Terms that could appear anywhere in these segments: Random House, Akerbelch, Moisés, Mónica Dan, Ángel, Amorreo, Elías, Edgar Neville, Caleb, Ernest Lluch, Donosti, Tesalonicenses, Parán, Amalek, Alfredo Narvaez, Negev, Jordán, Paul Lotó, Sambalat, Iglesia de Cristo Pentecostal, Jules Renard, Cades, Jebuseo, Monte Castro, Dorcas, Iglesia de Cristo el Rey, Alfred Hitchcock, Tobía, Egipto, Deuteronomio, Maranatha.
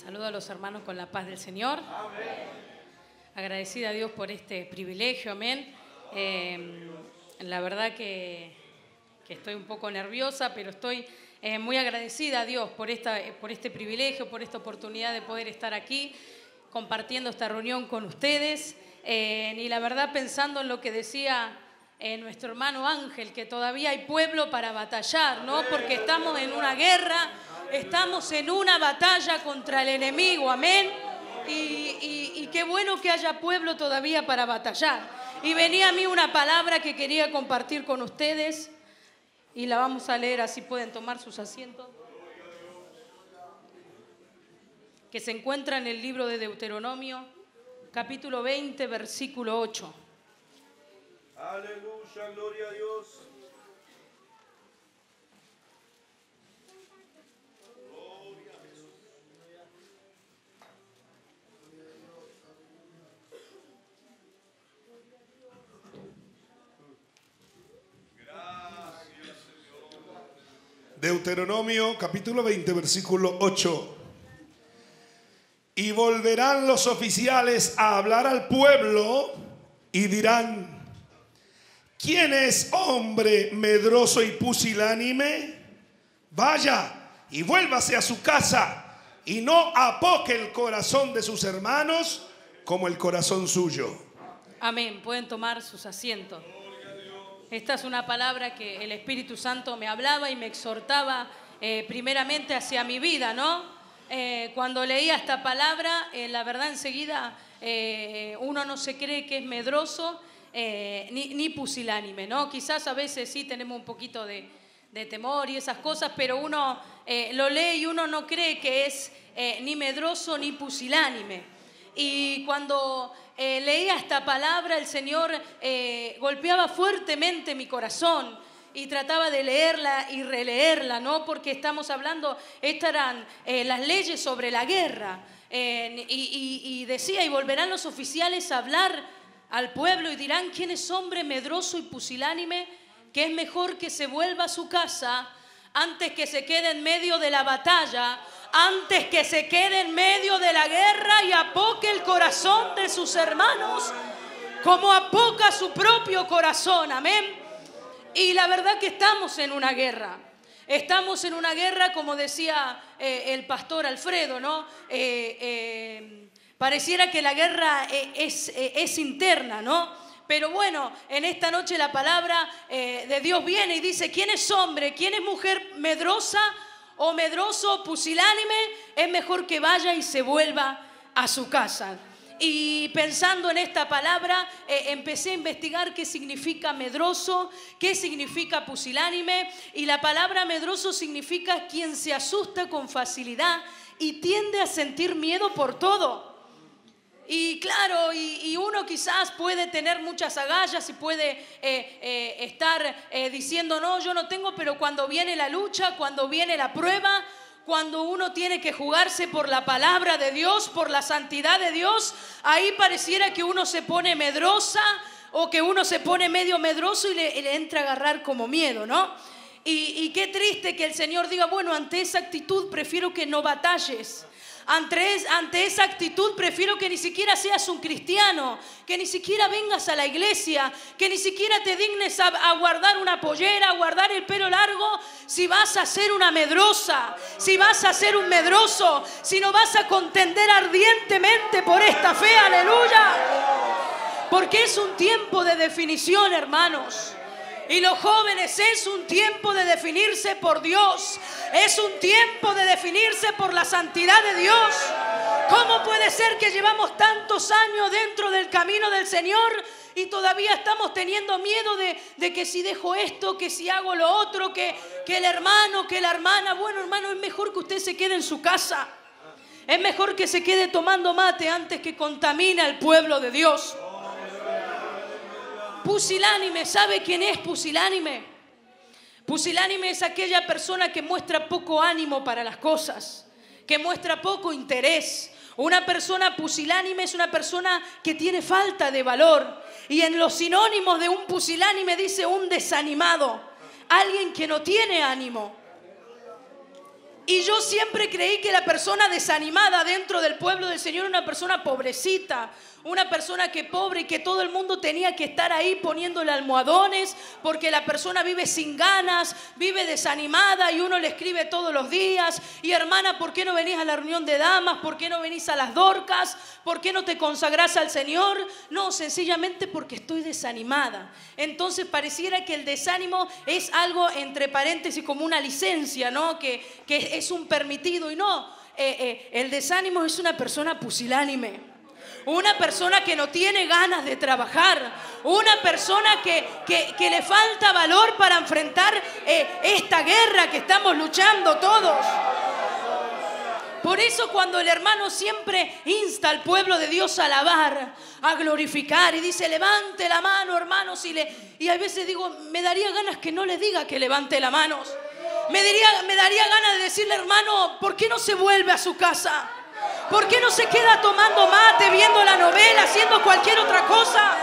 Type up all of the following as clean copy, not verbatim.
Saludo a los hermanos con la paz del Señor. Amén. Agradecida a Dios por este privilegio, amén. La verdad que estoy un poco nerviosa, pero estoy muy agradecida a Dios por este privilegio, por esta oportunidad de poder estar aquí compartiendo esta reunión con ustedes. Y la verdad, pensando en lo que decía nuestro hermano Ángel, que todavía hay pueblo para batallar, ¿no? Porque estamos en una guerra, estamos en una batalla contra el enemigo, amén. Y qué bueno que haya pueblo todavía para batallar. Y venía a mí una palabra que quería compartir con ustedes y la vamos a leer, así pueden tomar sus asientos, que se encuentra en el libro de Deuteronomio, capítulo 20, versículo 8. Aleluya, gloria a Dios. Deuteronomio capítulo 20, versículo 8. Y volverán los oficiales a hablar al pueblo y dirán: ¿quién es hombre medroso y pusilánime? Vaya y vuélvase a su casa y no apoque el corazón de sus hermanos como el corazón suyo. Amén. Pueden tomar sus asientos. Esta es una palabra que el Espíritu Santo me hablaba y me exhortaba primeramente hacia mi vida, ¿no? Cuando leía esta palabra, la verdad enseguida uno no se cree que es medroso ni pusilánime, ¿no? Quizás a veces sí tenemos un poquito de temor y esas cosas, pero uno lo lee y uno no cree que es ni medroso ni pusilánime. Y cuando leía esta palabra, el Señor golpeaba fuertemente mi corazón y trataba de leerla y releerla, ¿no? Porque estamos hablando, estas eran las leyes sobre la guerra. Y decía: y volverán los oficiales a hablar al pueblo y dirán: ¿quién es hombre medroso y pusilánime, que es mejor que se vuelva a su casa antes que se quede en medio de la batalla? Antes que se quede en medio de la guerra y apoque el corazón de sus hermanos como apoca su propio corazón, amén. Y la verdad que estamos en una guerra. Estamos en una guerra, como decía el pastor Alfredo, ¿no? Pareciera que la guerra es interna, ¿no? Pero bueno, en esta noche la palabra de Dios viene y dice: ¿quién es hombre? ¿Quién es mujer medrosa? O medroso, pusilánime, es mejor que vaya y se vuelva a su casa. Y pensando en esta palabra, empecé a investigar qué significa medroso, qué significa pusilánime. Y la palabra medroso significa quien se asusta con facilidad y tiende a sentir miedo por todo. Y claro, y uno quizás puede tener muchas agallas y puede estar diciendo: no, yo no tengo, pero cuando viene la lucha, cuando viene la prueba, cuando uno tiene que jugarse por la palabra de Dios, por la santidad de Dios, ahí pareciera que uno se pone medrosa o que uno se pone medio medroso y le entra a agarrar como miedo, ¿no? Y qué triste que el Señor diga: bueno, ante esa actitud prefiero que no batalles. Ante esa actitud prefiero que ni siquiera seas un cristiano, que ni siquiera vengas a la iglesia, que ni siquiera te dignes a guardar una pollera, a guardar el pelo largo, si vas a ser una medrosa, si vas a ser un medroso, si no vas a contender ardientemente por esta fe, aleluya. Porque es un tiempo de definición, hermanos. Y los jóvenes, es un tiempo de definirse por Dios. Es un tiempo de definirse por la santidad de Dios. ¿Cómo puede ser que llevamos tantos años dentro del camino del Señor y todavía estamos teniendo miedo de que si dejo esto, que si hago lo otro, que el hermano, que la hermana? Bueno, hermano, es mejor que usted se quede en su casa. Es mejor que se quede tomando mate antes que contamine al pueblo de Dios. Pusilánime, ¿sabe quién es pusilánime? Pusilánime es aquella persona que muestra poco ánimo para las cosas, que muestra poco interés. Una persona pusilánime es una persona que tiene falta de valor. Y en los sinónimos de un pusilánime dice un desanimado, alguien que no tiene ánimo. Y yo siempre creí que la persona desanimada dentro del pueblo del Señor era una persona pobrecita, una persona que pobre y que todo el mundo tenía que estar ahí poniéndole almohadones porque la persona vive sin ganas, vive desanimada y uno le escribe todos los días. Y hermana, ¿por qué no venís a la reunión de damas? ¿Por qué no venís a las dorcas? ¿Por qué no te consagrás al Señor? No, sencillamente porque estoy desanimada. Entonces pareciera que el desánimo es algo, entre paréntesis, como una licencia, ¿no? Que es un permitido. Y no, el desánimo es una persona pusilánime. Una persona que no tiene ganas de trabajar. Una persona que le falta valor para enfrentar esta guerra que estamos luchando todos. Por eso cuando el hermano siempre insta al pueblo de Dios a alabar, a glorificar, y dice levante la mano, hermanos, y a veces digo, me daría ganas que no les diga que levante la mano. Me daría ganas de decirle, hermano, ¿por qué no se vuelve a su casa? ¿Por qué no se queda tomando mate, viendo la novela, haciendo cualquier otra cosa?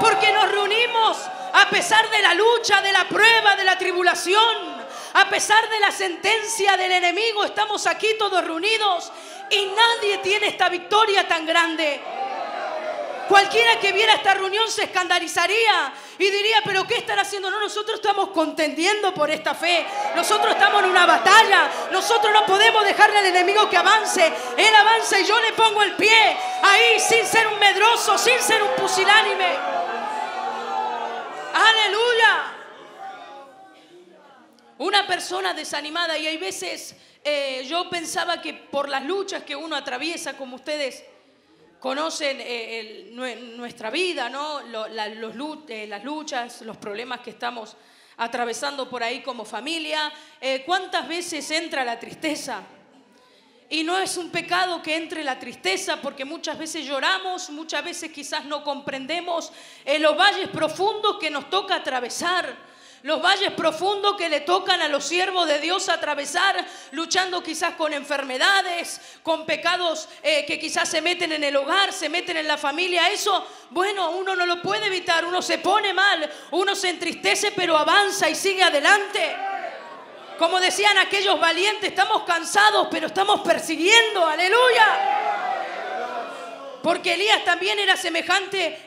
Porque nos reunimos a pesar de la lucha, de la prueba, de la tribulación, a pesar de la sentencia del enemigo, estamos aquí todos reunidos y nadie tiene esta victoria tan grande. Cualquiera que viera esta reunión se escandalizaría y diría, ¿pero qué están haciendo? No, nosotros estamos contendiendo por esta fe. Nosotros estamos en una batalla. Nosotros no podemos dejarle al enemigo que avance. Él avanza y yo le pongo el pie. Ahí, sin ser un medroso, sin ser un pusilánime. ¡Aleluya! Una persona desanimada. Y hay veces yo pensaba que por las luchas que uno atraviesa, como ustedes conocen nuestra vida, ¿no? Las luchas, los problemas que estamos atravesando por ahí como familia. ¿Cuántas veces entra la tristeza? Y no es un pecado que entre la tristeza, porque muchas veces lloramos, muchas veces quizás no comprendemos los valles profundos que nos toca atravesar. Los valles profundos que le tocan a los siervos de Dios atravesar, luchando quizás con enfermedades, con pecados que quizás se meten en el hogar, se meten en la familia. Eso, bueno, uno no lo puede evitar, uno se pone mal, uno se entristece, pero avanza y sigue adelante. Como decían aquellos valientes, estamos cansados, pero estamos persiguiendo. ¡Aleluya! Porque Elías también era semejante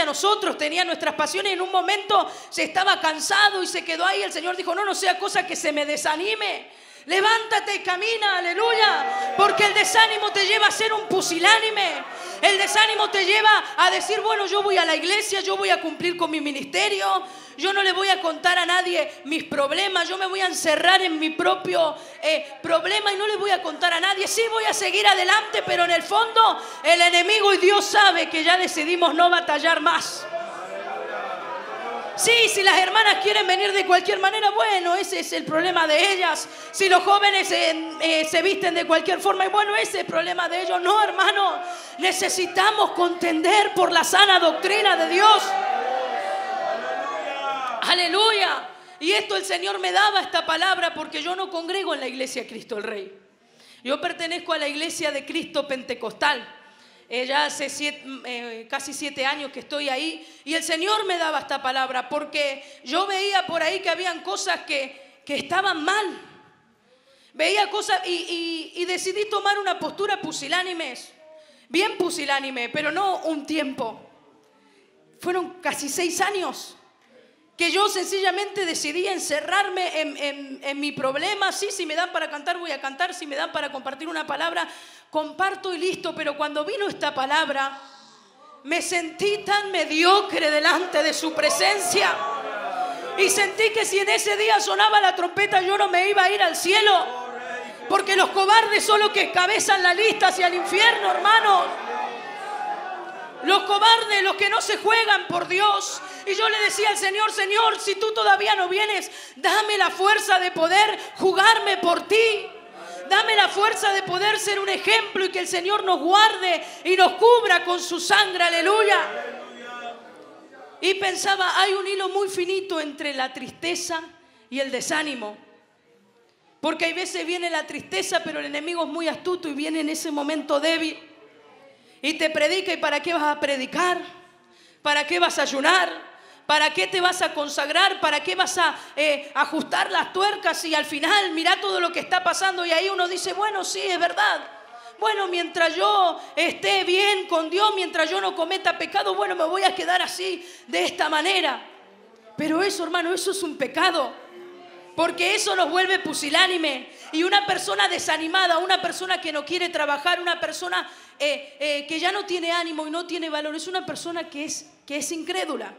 a nosotros, tenía nuestras pasiones. En un momento se estaba cansado y se quedó ahí. El Señor dijo, no sea cosa que se me desanime. Levántate y camina, aleluya. Porque el desánimo te lleva a ser un pusilánime. El desánimo te lleva a decir, bueno, yo voy a la iglesia, yo voy a cumplir con mi ministerio. Yo no le voy a contar a nadie mis problemas. Yo me voy a encerrar en mi propio problema y no le voy a contar a nadie. Sí, voy a seguir adelante, pero en el fondo el enemigo y Dios sabe que ya decidimos no batallar más. Sí, si las hermanas quieren venir de cualquier manera, bueno, ese es el problema de ellas. Si los jóvenes se visten de cualquier forma, y bueno, ese es el problema de ellos. No, hermano, necesitamos contender por la sana doctrina de Dios. ¡Aleluya! Y esto el Señor me daba esta palabra porque yo no congrego en la Iglesia de Cristo el Rey. Yo pertenezco a la Iglesia de Cristo Pentecostal. Ya hace casi 7 años que estoy ahí. Y el Señor me daba esta palabra porque yo veía por ahí que habían cosas que estaban mal. Veía cosas y decidí tomar una postura pusilánime. Bien pusilánime, pero no un tiempo. Fueron casi 6 años que yo sencillamente decidí encerrarme en mi problema. Sí, si me dan para cantar voy a cantar, si me dan para compartir una palabra, comparto y listo. Pero cuando vino esta palabra, me sentí tan mediocre delante de su presencia y sentí que si en ese día sonaba la trompeta yo no me iba a ir al cielo, porque los cobardes son los que encabezan la lista hacia el infierno, hermanos. Los cobardes, los que no se juegan por Dios. Y yo le decía al Señor, Señor, si tú todavía no vienes, dame la fuerza de poder jugarme por ti. Dame la fuerza de poder ser un ejemplo y que el Señor nos guarde y nos cubra con su sangre. Aleluya. Y pensaba, hay un hilo muy finito entre la tristeza y el desánimo. Porque hay veces viene la tristeza, pero el enemigo es muy astuto y viene en ese momento débil. Y te predica, ¿y para qué vas a predicar? ¿Para qué vas a ayunar? ¿Para qué te vas a consagrar? ¿Para qué vas a ajustar las tuercas? Y al final mirá todo lo que está pasando. Y ahí uno dice, bueno, sí, es verdad. Bueno, mientras yo esté bien con Dios, mientras yo no cometa pecado, bueno, me voy a quedar así, de esta manera. Pero eso, hermano, eso es un pecado. Porque eso nos vuelve pusilánime. Y una persona desanimada, una persona que no quiere trabajar, una persona que ya no tiene ánimo y no tiene valor, es una persona que es incrédula.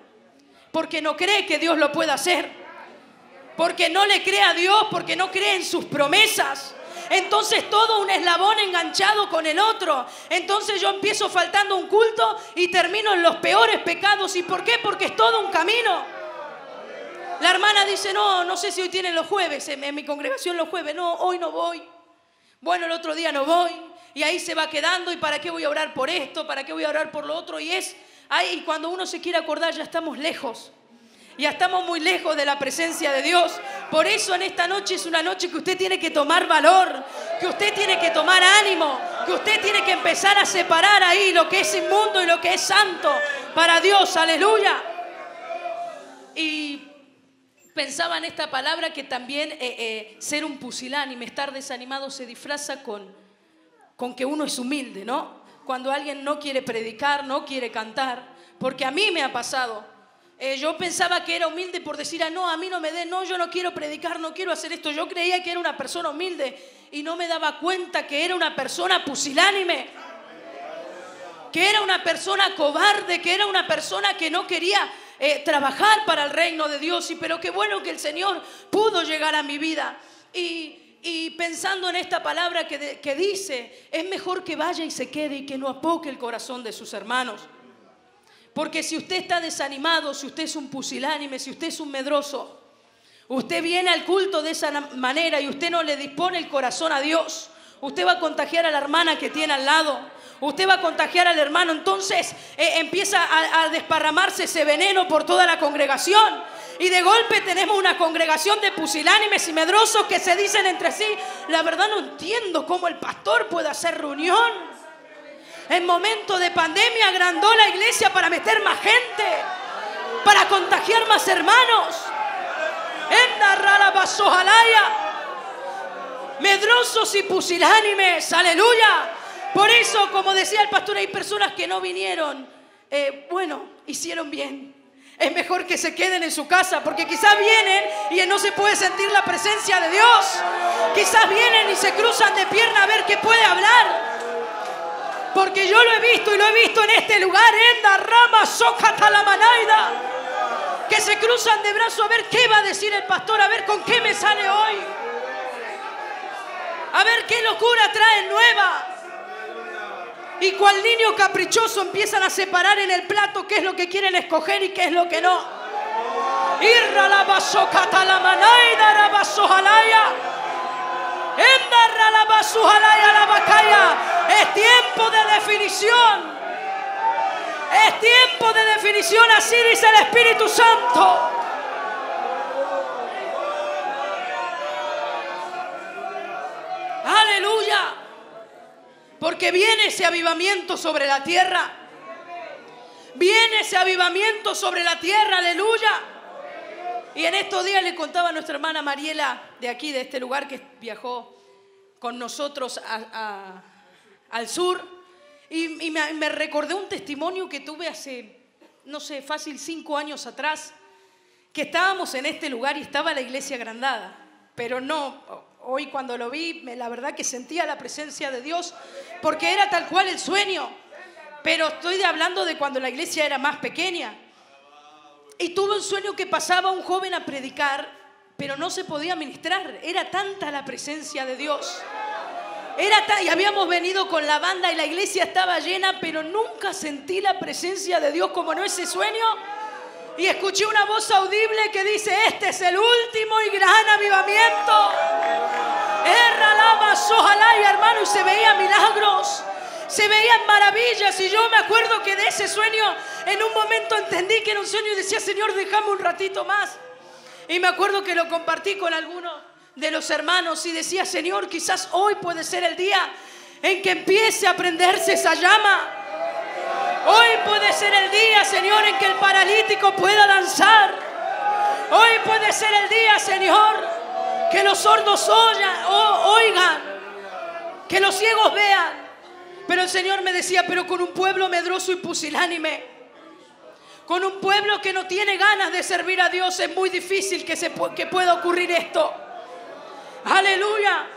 Porque no cree que Dios lo pueda hacer. Porque no le cree a Dios, porque no cree en sus promesas. Entonces todo un eslabón enganchado con el otro. Entonces yo empiezo faltando un culto y termino en los peores pecados. ¿Y por qué? Porque es todo un camino. La hermana dice, no sé si hoy tienen los jueves, en mi congregación los jueves, no, hoy no voy. Bueno, el otro día no voy. Y ahí se va quedando, ¿y para qué voy a orar por esto? ¿Para qué voy a orar por lo otro? Y cuando uno se quiere acordar, ya estamos lejos. Ya estamos muy lejos de la presencia de Dios. Por eso en esta noche es una noche que usted tiene que tomar valor, que usted tiene que tomar ánimo, que usted tiene que empezar a separar ahí lo que es inmundo y lo que es santo para Dios. ¡Aleluya! Y pensaba en esta palabra que también ser un pusilánime, estar desanimado, se disfraza con que uno es humilde, ¿no? Cuando alguien no quiere predicar, no quiere cantar, porque a mí me ha pasado. Yo pensaba que era humilde por decir, no, a mí no me den, no, yo no quiero predicar, no quiero hacer esto. Yo creía que era una persona humilde y no me daba cuenta que era una persona pusilánime, que era una persona cobarde, que era una persona que no quería trabajar para el reino de Dios. Pero qué bueno que el Señor pudo llegar a mi vida. Y pensando en esta palabra que dice, es mejor que vaya y se quede y que no apoque el corazón de sus hermanos. Porque si usted está desanimado, si usted es un pusilánime, si usted es un medroso, usted viene al culto de esa manera y usted no le dispone el corazón a Dios, usted va a contagiar a la hermana que tiene al lado. Usted va a contagiar al hermano. Entonces empieza a desparramarse ese veneno por toda la congregación. Y de golpe tenemos una congregación de pusilánimes y medrosos que se dicen entre sí, la verdad no entiendo cómo el pastor puede hacer reunión. En momento de pandemia agrandó la iglesia para meter más gente, para contagiar más hermanos. Medrosos y pusilánimes, aleluya. Por eso, como decía el pastor, hay personas que no vinieron. Bueno, hicieron bien. Es mejor que se queden en su casa, porque quizás vienen y no se puede sentir la presencia de Dios. Quizás vienen y se cruzan de pierna a ver qué puede hablar. Porque yo lo he visto y lo he visto en este lugar. Enda, rama, soca, talamanaida. Que se cruzan de brazo a ver qué va a decir el pastor, a ver con qué me sale hoy. A ver qué locura trae nueva. Y cual niño caprichoso empiezan a separar en el plato qué es lo que quieren escoger y qué es lo que no. Es tiempo de definición. Es tiempo de definición, así dice el Espíritu Santo. Aleluya. Porque viene ese avivamiento sobre la tierra. Viene ese avivamiento sobre la tierra, aleluya. Y en estos días le contaba a nuestra hermana Mariela, de aquí, de este lugar, que viajó con nosotros al sur. Y me recordé un testimonio que tuve hace, no sé, fácil 5 años atrás, que estábamos en este lugar y estaba la iglesia agrandada. Pero no... Hoy cuando lo vi, la verdad que sentía la presencia de Dios, porque era tal cual el sueño. Pero estoy hablando de cuando la iglesia era más pequeña. Y tuve un sueño que pasaba un joven a predicar, pero no se podía ministrar. Era tanta la presencia de Dios. Y habíamos venido con la banda y la iglesia estaba llena, pero nunca sentí la presencia de Dios como en ese sueño. Y escuché una voz audible que dice, este es el último y gran avivamiento. Erra lamas, ojalá, y hermano, y se veían milagros, se veían maravillas. Y yo me acuerdo que de ese sueño, en un momento entendí que era un sueño y decía, Señor, déjame un ratito más. Y me acuerdo que lo compartí con algunos de los hermanos y decía, Señor, quizás hoy puede ser el día en que empiece a prenderse esa llama. Hoy puede ser el día, Señor, en que el paralítico pueda danzar. Hoy puede ser el día, Señor, que los sordos oigan, que los ciegos vean. Pero el Señor me decía, pero con un pueblo medroso y pusilánime, con un pueblo que no tiene ganas de servir a Dios, es muy difícil que pueda ocurrir esto. Aleluya.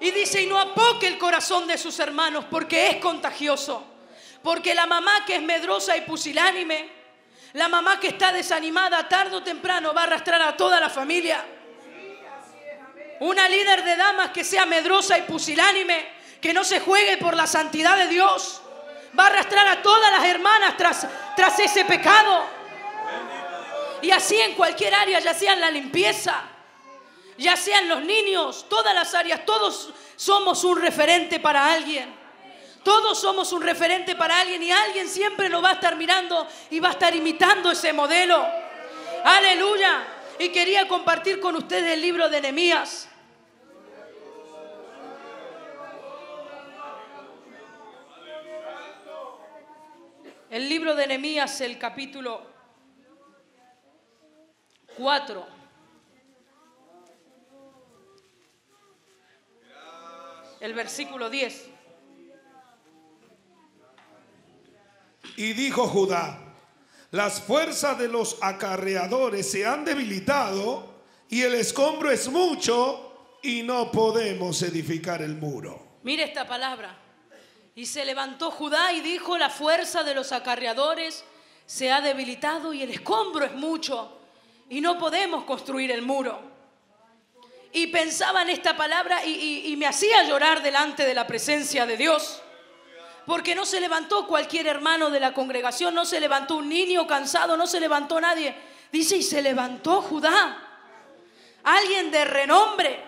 Y dice, y no apoque el corazón de sus hermanos, porque es contagioso. Porque la mamá que es medrosa y pusilánime, la mamá que está desanimada, tarde o temprano va a arrastrar a toda la familia. Una líder de damas que sea medrosa y pusilánime, que no se juegue por la santidad de Dios, va a arrastrar a todas las hermanas tras ese pecado. Y así en cualquier área, ya sea en la limpieza, ya sean los niños, todas las áreas, todos somos un referente para alguien. Todos somos un referente para alguien, y alguien siempre nos va a estar mirando y va a estar imitando ese modelo. Aleluya. Y quería compartir con ustedes el libro de Nehemías. El libro de Nehemías, el capítulo 4. El versículo 10. Y dijo Judá: las fuerzas de los acarreadores se han debilitado y el escombro es mucho y no podemos edificar el muro. Mire esta palabra. Y se levantó Judá y dijo: la fuerza de los acarreadores se ha debilitado y el escombro es mucho y no podemos construir el muro. Y pensaba en esta palabra y me hacía llorar delante de la presencia de Dios. Porque no se levantó cualquier hermano de la congregación, no se levantó un niño cansado, no se levantó nadie. Dice, y se levantó Judá, alguien de renombre,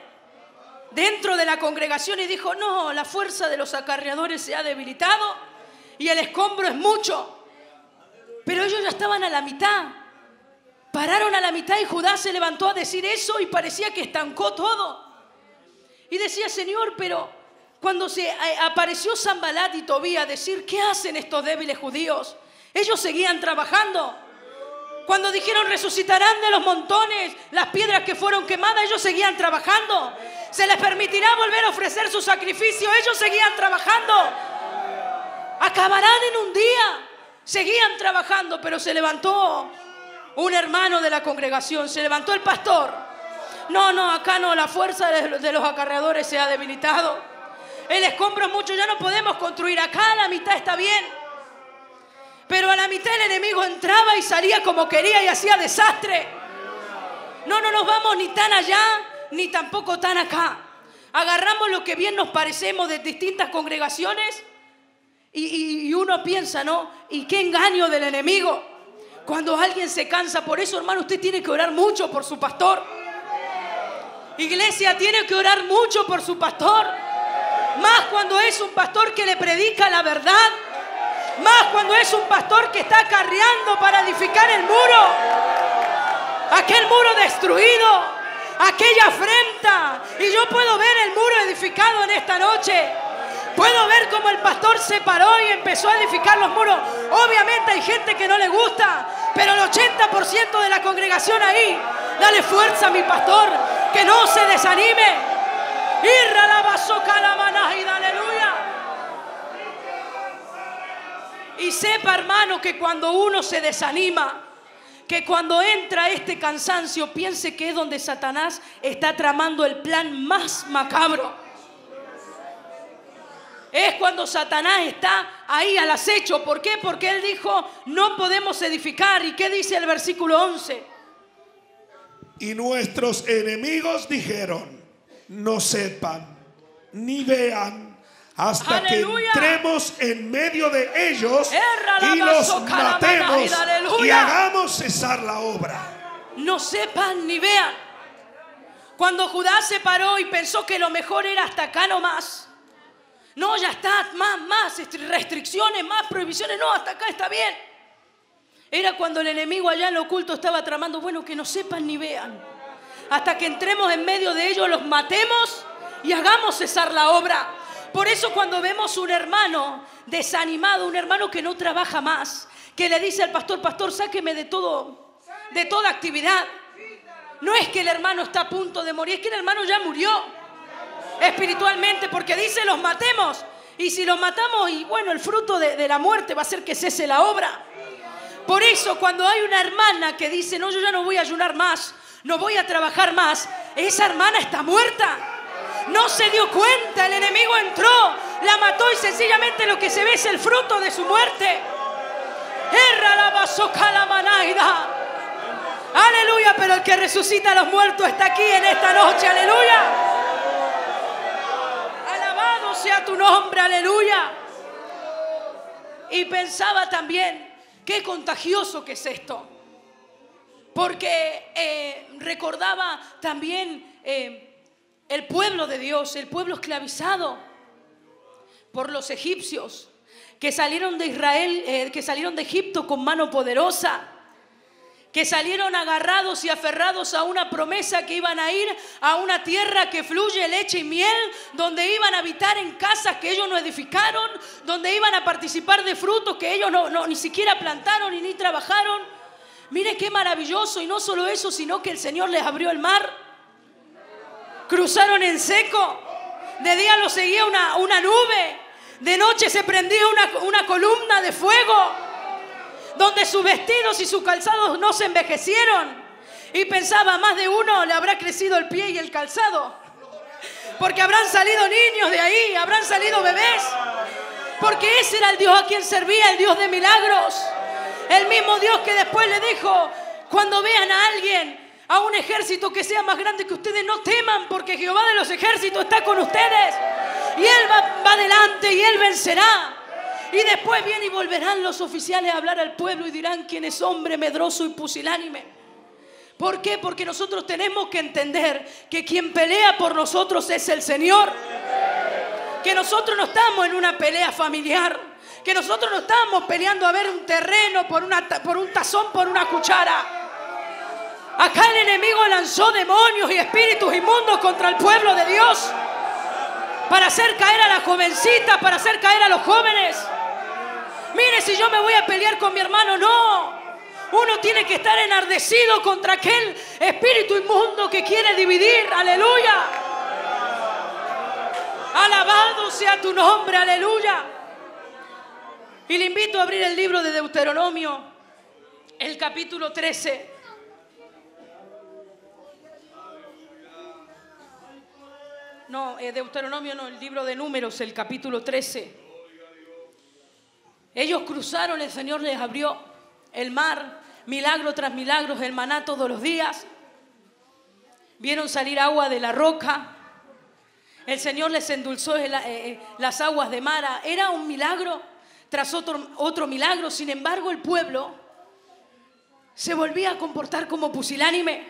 dentro de la congregación, y dijo: no, la fuerza de los acarreadores se ha debilitado y el escombro es mucho. Pero ellos ya estaban a la mitad, pararon a la mitad, y Judá se levantó a decir eso y parecía que estancó todo. Y decía: Señor, pero cuando se apareció Sambalat y Tobía a decir: ¿qué hacen estos débiles judíos? Ellos seguían trabajando. Cuando dijeron: resucitarán de los montones las piedras que fueron quemadas, ellos seguían trabajando. Se les permitirá volver a ofrecer su sacrificio, ellos seguían trabajando. Acabarán en un día, seguían trabajando. Pero se levantó un hermano de la congregación, se levantó el pastor: no, acá no, la fuerza de los acarreadores se ha debilitado, el escombro es mucho, ya no podemos construir. Acá a la mitad está bien, pero a la mitad el enemigo entraba y salía como quería y hacía desastre. No nos vamos ni tan allá ni tampoco tan acá. Agarramos lo que bien nos parecemos de distintas congregaciones y uno piensa, ¿no? ¿Y qué engaño del enemigo? Cuando alguien se cansa. Por eso, hermano, usted tiene que orar mucho por su pastor. Iglesia, tiene que orar mucho por su pastor. Más cuando es un pastor que le predica la verdad. Más cuando es un pastor que está acarreando para edificar el muro. Aquel muro destruido, aquella afrenta. Y yo puedo ver el muro edificado en esta noche. Puedo ver cómo el pastor se paró y empezó a edificar los muros. Obviamente hay gente que no le gusta, pero el 80% de la congregación ahí. Dale fuerza a mi pastor, que no se desanime. Irra la bazoca la manajida, aleluya. Y sepa, hermano, que cuando uno se desanima, que cuando entra este cansancio, piense que es donde Satanás está tramando el plan más macabro. Es cuando Satanás está ahí al acecho. ¿Por qué? Porque él dijo: no podemos edificar. ¿Y qué dice el versículo 11? Y nuestros enemigos dijeron: no sepan ni vean hasta ¡aleluya! Que entremos en medio de ellos y los matemos y hagamos cesar la obra. No sepan ni vean. Cuando Judá se paró y pensó que lo mejor era hasta acá nomás. No, ya está, más restricciones, más prohibiciones. No, hasta acá está bien. Era cuando el enemigo allá en lo oculto estaba tramando: bueno, que no sepan ni vean. Hasta que entremos en medio de ellos, los matemos y hagamos cesar la obra. Por eso cuando vemos un hermano desanimado, un hermano que no trabaja más, que le dice al pastor, pastor, sáqueme de todo, de toda actividad, no es que el hermano está a punto de morir, es que el hermano ya murió espiritualmente, porque dice los matemos, y si los matamos, y bueno, el fruto de la muerte va a ser que cese la obra. Por eso cuando hay una hermana que dice, no, yo ya no voy a ayunar más, no voy a trabajar más, esa hermana está muerta, no se dio cuenta, el enemigo entró, la mató y sencillamente lo que se ve es el fruto de su muerte. Aleluya, pero el que resucita a los muertos está aquí en esta noche, aleluya. Alabado sea tu nombre, aleluya. Y pensaba también, qué contagioso que es esto. Porque recordaba también el pueblo de Dios, el pueblo esclavizado por los egipcios, que salieron de Israel, que salieron de Egipto con mano poderosa, que salieron agarrados y aferrados a una promesa que iban a ir a una tierra que fluye leche y miel, donde iban a habitar en casas que ellos no edificaron, donde iban a participar de frutos que ellos ni siquiera plantaron y ni trabajaron. Mire qué maravilloso, y no solo eso, sino que el Señor les abrió el mar, cruzaron en seco, de día los seguía una nube, de noche se prendía una columna de fuego, donde sus vestidos y sus calzados no se envejecieron. Y pensaba, más de uno le habrá crecido el pie y el calzado, porque habrán salido niños de ahí, habrán salido bebés, porque ese era el Dios a quien servía, el Dios de milagros, el mismo Dios que después le dijo, cuando vean a alguien, a un ejército que sea más grande que ustedes, no teman, porque Jehová de los ejércitos está con ustedes. Y Él va adelante y Él vencerá. Y después viene y volverán los oficiales a hablar al pueblo y dirán, ¿quién es hombre medroso y pusilánime? ¿Por qué? Porque nosotros tenemos que entender que quien pelea por nosotros es el Señor. Que nosotros no estamos en una pelea familiar. Que nosotros no estamos peleando a ver un terreno por un tazón, por una cuchara. Acá el enemigo lanzó demonios y espíritus inmundos contra el pueblo de Dios, para hacer caer a las jovencitas, para hacer caer a los jóvenes. Mire, si yo me voy a pelear con mi hermano, no. Uno tiene que estar enardecido contra aquel espíritu inmundo que quiere dividir. Aleluya. Alabado sea tu nombre, aleluya. Y le invito a abrir el libro de Deuteronomio, el capítulo 13. No, Deuteronomio no, el libro de Números, el capítulo 13. Ellos cruzaron, el Señor les abrió el mar, milagro tras milagro, el maná todos los días. Vieron salir agua de la roca. El Señor les endulzó las aguas de Mara. Era un milagro tras otro milagro. Sin embargo, el pueblo se volvía a comportar como pusilánime.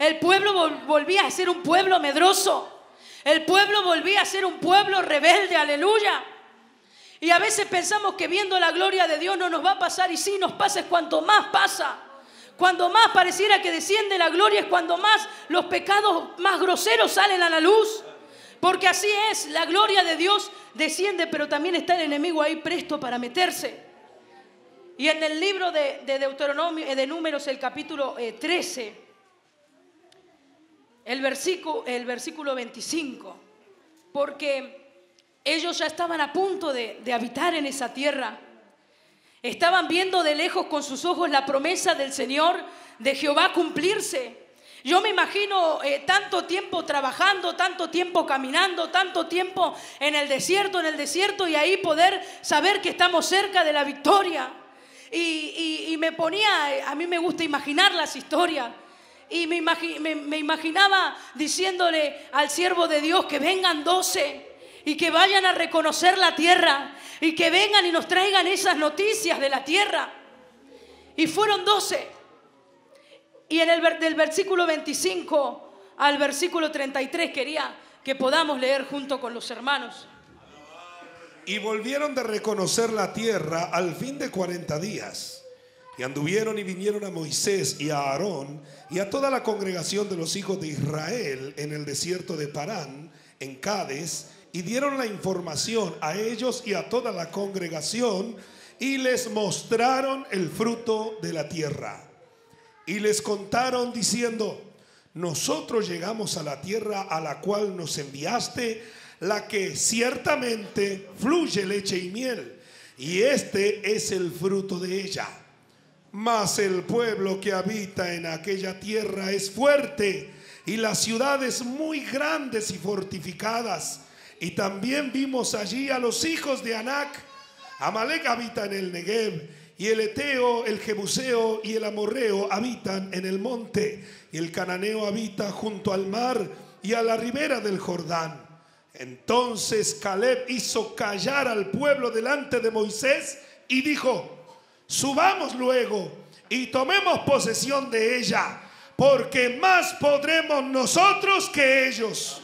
El pueblo volvía a ser un pueblo medroso. El pueblo volvía a ser un pueblo rebelde, aleluya. Y a veces pensamos que viendo la gloria de Dios no nos va a pasar, y sí nos pasa. Es cuanto más pasa, cuando más pareciera que desciende la gloria, es cuando más los pecados más groseros salen a la luz. Porque así es, la gloria de Dios desciende, pero también está el enemigo ahí presto para meterse. Y en el libro de Deuteronomio, de Números, el capítulo 13, el versículo 25, porque ellos ya estaban a punto de habitar en esa tierra. Estaban viendo de lejos con sus ojos la promesa del Señor, de Jehová, cumplirse. Yo me imagino tanto tiempo trabajando, tanto tiempo caminando, tanto tiempo en el desierto, y ahí poder saber que estamos cerca de la victoria. Y me ponía, a mí me gusta imaginar las historias. Y me imaginaba diciéndole al siervo de Dios que vengan 12 y que vayan a reconocer la tierra y que vengan y nos traigan esas noticias de la tierra. Y fueron 12. Y en del versículo 25 al versículo 33 quería que podamos leer junto con los hermanos. Y volvieron de reconocer la tierra al fin de 40 días. Y anduvieron y vinieron a Moisés y a Aarón y a toda la congregación de los hijos de Israel en el desierto de Parán, en Cades, y dieron la información a ellos y a toda la congregación, y les mostraron el fruto de la tierra. Y les contaron diciendo: nosotros llegamos a la tierra a la cual nos enviaste, la que ciertamente fluye leche y miel, y este es el fruto de ella. Mas el pueblo que habita en aquella tierra es fuerte, y las ciudades muy grandes y fortificadas. Y también vimos allí a los hijos de Anak. Amalek habita en el Negev, y el Eteo, el Jebuseo y el Amorreo habitan en el monte, y el Cananeo habita junto al mar y a la ribera del Jordán. Entonces Caleb hizo callar al pueblo delante de Moisés y dijo: subamos luego y tomemos posesión de ella, porque más podremos nosotros que ellos.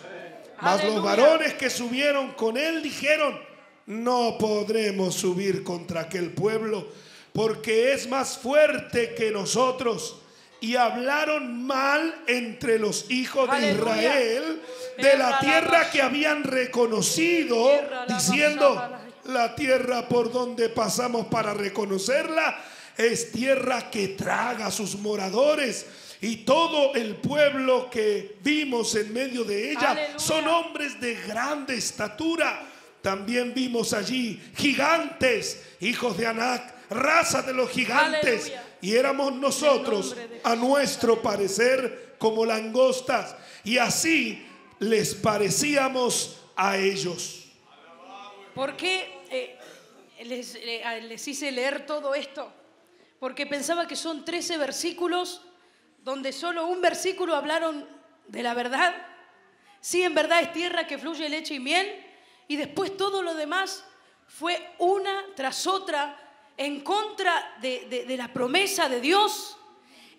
Mas los varones que subieron con él dijeron: no podremos subir contra aquel pueblo, porque es más fuerte que nosotros. Y hablaron mal entre los hijos de Israel de la tierra que habían reconocido, diciendo: la tierra por donde pasamos para reconocerla es tierra que traga a sus moradores, y todo el pueblo que vimos en medio de ella son hombres de grande estatura. También vimos allí gigantes, hijos de Anak, raza de los gigantes. Aleluya. Y éramos nosotros, a nuestro parecer, como langostas, y así les parecíamos a ellos. ¿Por qué les hice leer todo esto? Porque pensaba que son 13 versículos donde solo un versículo hablaron de la verdad. Sí, en verdad es tierra que fluye leche y miel. Y después todo lo demás fue una tras otra en contra de la promesa de Dios,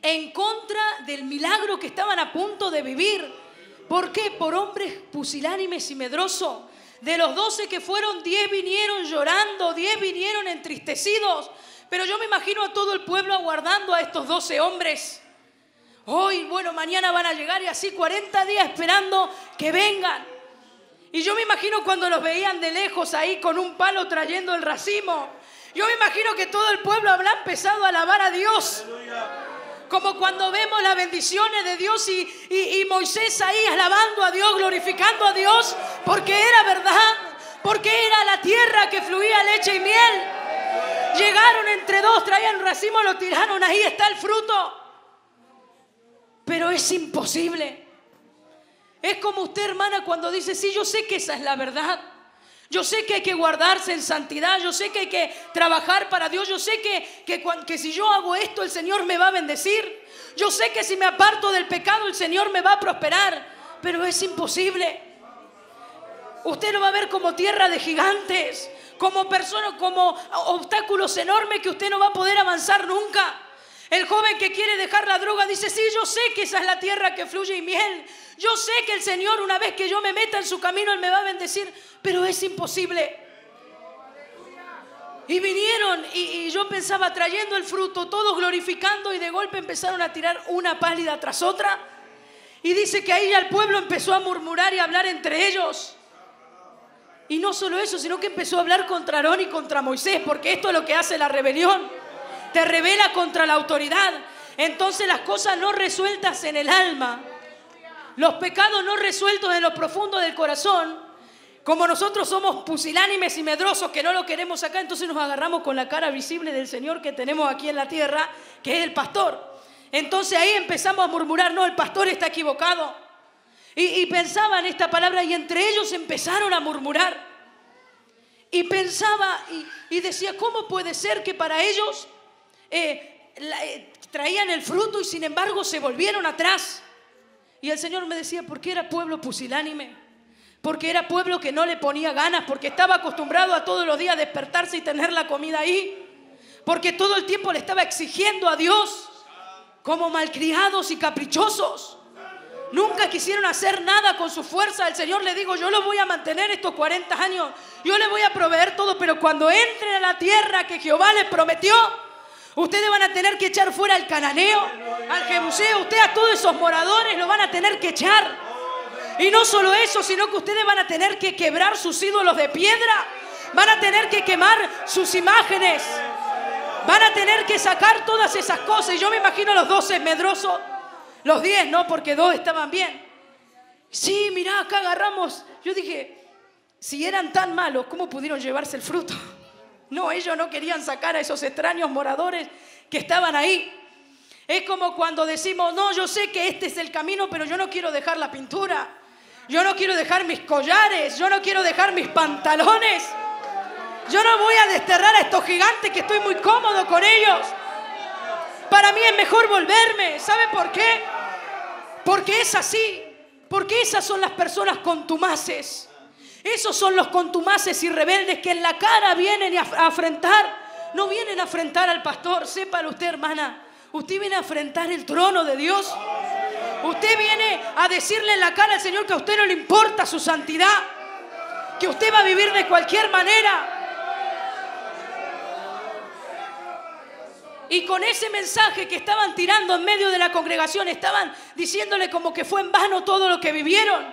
en contra del milagro que estaban a punto de vivir. ¿Por qué? Por hombres pusilánimes y medrosos. De los 12 que fueron, 10 vinieron llorando, 10 vinieron entristecidos. Pero yo me imagino a todo el pueblo aguardando a estos 12 hombres. Hoy, bueno, mañana van a llegar, y así 40 días esperando que vengan. Y yo me imagino cuando los veían de lejos ahí con un palo trayendo el racimo. Yo me imagino que todo el pueblo habrá empezado a alabar a Dios. ¡Aleluya! Como cuando vemos las bendiciones de Dios y Moisés ahí alabando a Dios, glorificando a Dios, porque era verdad, porque era la tierra que fluía leche y miel. Llegaron entre dos, traían el racimo, lo tiraron, ahí está el fruto. Pero es imposible. Es como usted, hermana, cuando dice: sí, yo sé que esa es la verdad, yo sé que hay que guardarse en santidad, yo sé que hay que trabajar para Dios, yo sé que si yo hago esto el Señor me va a bendecir, yo sé que si me aparto del pecado el Señor me va a prosperar, pero es imposible. Usted lo va a ver como tierra de gigantes, como personas, como obstáculos enormes que usted no va a poder avanzar nunca. El joven que quiere dejar la droga dice: sí, yo sé que esa es la tierra que fluye y miel. Yo sé que el Señor, una vez que yo me meta en su camino, Él me va a bendecir, pero es imposible. Y vinieron, y yo pensaba, trayendo el fruto, todos glorificando, y de golpe empezaron a tirar una pálida tras otra. Y dice que ahí ya el pueblo empezó a murmurar y a hablar entre ellos. Y no solo eso, sino que empezó a hablar contra Aarón y contra Moisés, porque esto es lo que hace la rebelión. Te rebela contra la autoridad. Entonces las cosas no resueltas en el alma, los pecados no resueltos en lo profundo del corazón, como nosotros somos pusilánimes y medrosos que no lo queremos acá, entonces nos agarramos con la cara visible del Señor que tenemos aquí en la tierra, que es el pastor. Entonces ahí empezamos a murmurar: no, el pastor está equivocado. Y pensaban esta palabra, y entre ellos empezaron a murmurar. Y pensaba y decía: ¿cómo puede ser que para ellos traían el fruto y sin embargo se volvieron atrás? Y el Señor me decía: porque era pueblo pusilánime, porque era pueblo que no le ponía ganas, porque estaba acostumbrado a todos los días despertarse y tener la comida ahí, porque todo el tiempo le estaba exigiendo a Dios, como malcriados y caprichosos. Nunca quisieron hacer nada con su fuerza. El Señor le dijo: yo los voy a mantener estos 40 años, yo les voy a proveer todo, pero cuando entren a la tierra que Jehová les prometió, ustedes van a tener que echar fuera al cananeo, al jebuseo, ustedes a todos esos moradores los van a tener que echar. Y no solo eso, sino que ustedes van a tener que quebrar sus ídolos de piedra. Van a tener que quemar sus imágenes. Van a tener que sacar todas esas cosas. Y yo me imagino a los 12 medrosos. Los 10, ¿no? Porque 2 estaban bien. Sí, mirá, acá agarramos. Yo dije, si eran tan malos, ¿cómo pudieron llevarse el fruto? No, ellos no querían sacar a esos extraños moradores que estaban ahí. Es como cuando decimos, no, yo sé que este es el camino, pero yo no quiero dejar la pintura. Yo no quiero dejar mis collares. Yo no quiero dejar mis pantalones. Yo no voy a desterrar a estos gigantes que estoy muy cómodo con ellos. Para mí es mejor volverme. ¿Sabe por qué? Porque es así. Porque esas son las personas contumaces. Esos son los contumaces y rebeldes que en la cara vienen a afrentar. No vienen a afrentar al pastor. Sépalo usted, hermana. Usted viene a afrentar el trono de Dios. Usted viene a decirle en la cara al Señor que a usted no le importa su santidad. Que usted va a vivir de cualquier manera. Y con ese mensaje que estaban tirando en medio de la congregación, estaban diciéndole como que fue en vano todo lo que vivieron.